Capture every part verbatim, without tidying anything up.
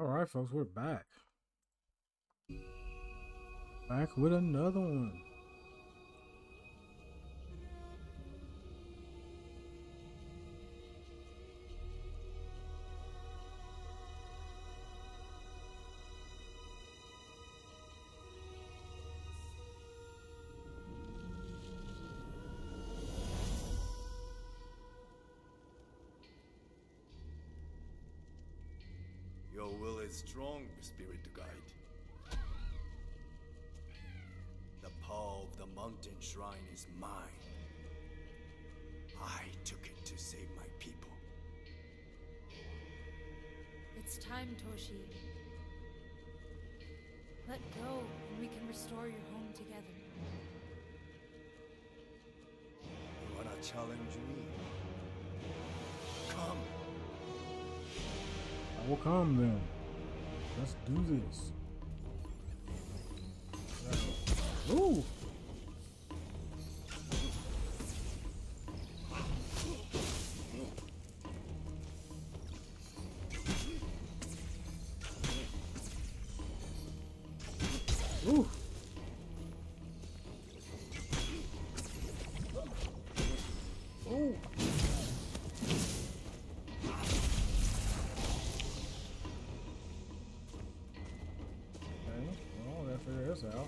All right, folks, we're back. Back with another one. Your will is strong, Spirit Guide. The power of the Mountain Shrine is mine. I took it to save my people. It's time, Toshi. Let go, and we can restore your home together. You wanna challenge me? Come! I will come then. Let's do this. Ooh! Ooh! Ooh! Figure this out.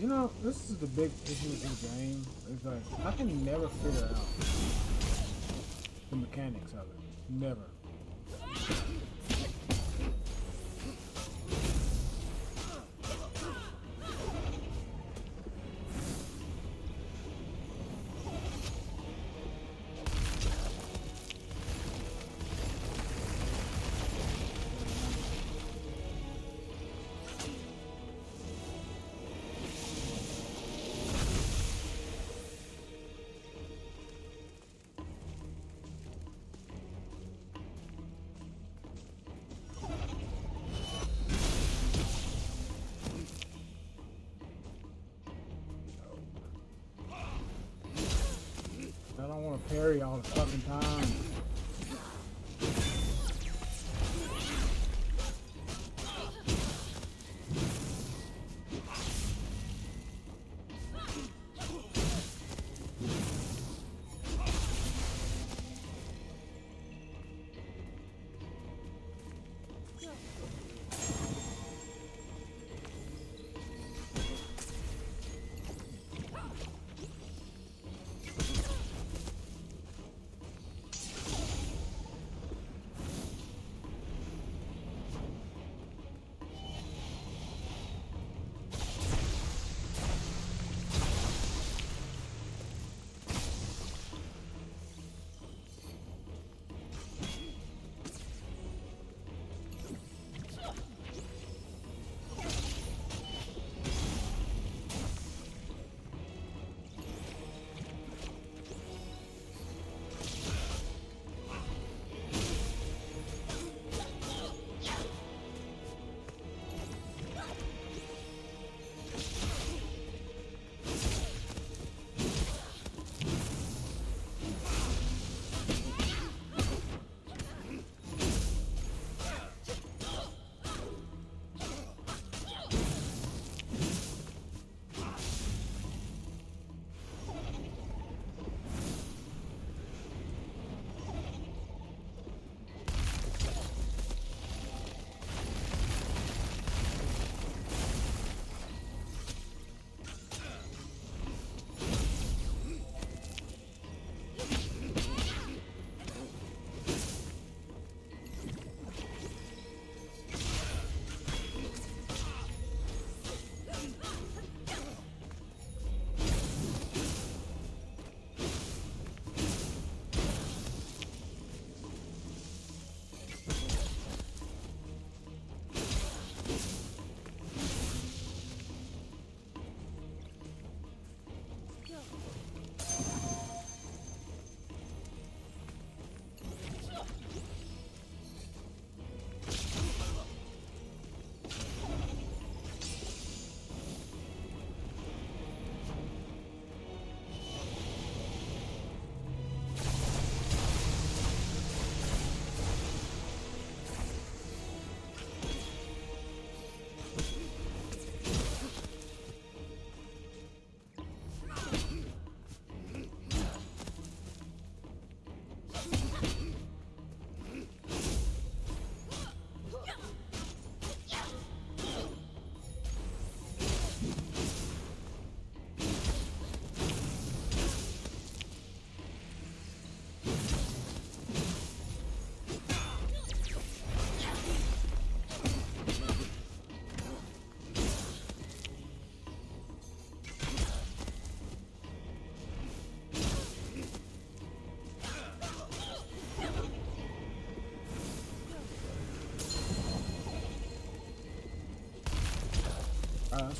You know, this is the big issue with this game. It's like, I can never figure out the mechanics of it. Never. I don't want to parry all the fucking time.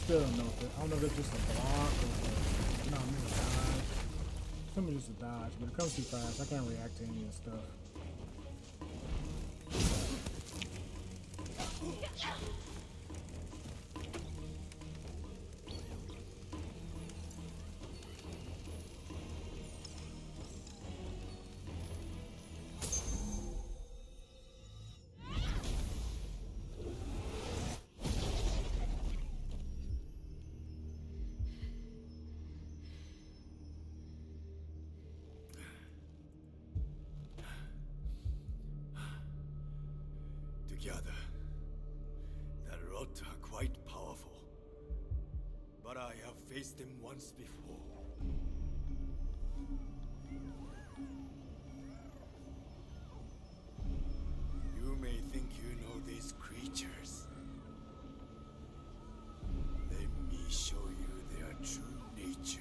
still don't know if it, I don't know if it's just a block or like, you know, I mean, a dodge. Something just a dodge, but it comes too fast. I can't react to any of this stuff. Together, the Rot are quite powerful, but I have faced them once before. You may think you know these creatures. Let me show you their true nature.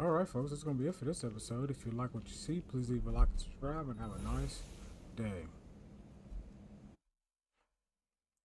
Alright folks, that's going to be it for this episode. If you like what you see, please leave a like and subscribe and have a nice day.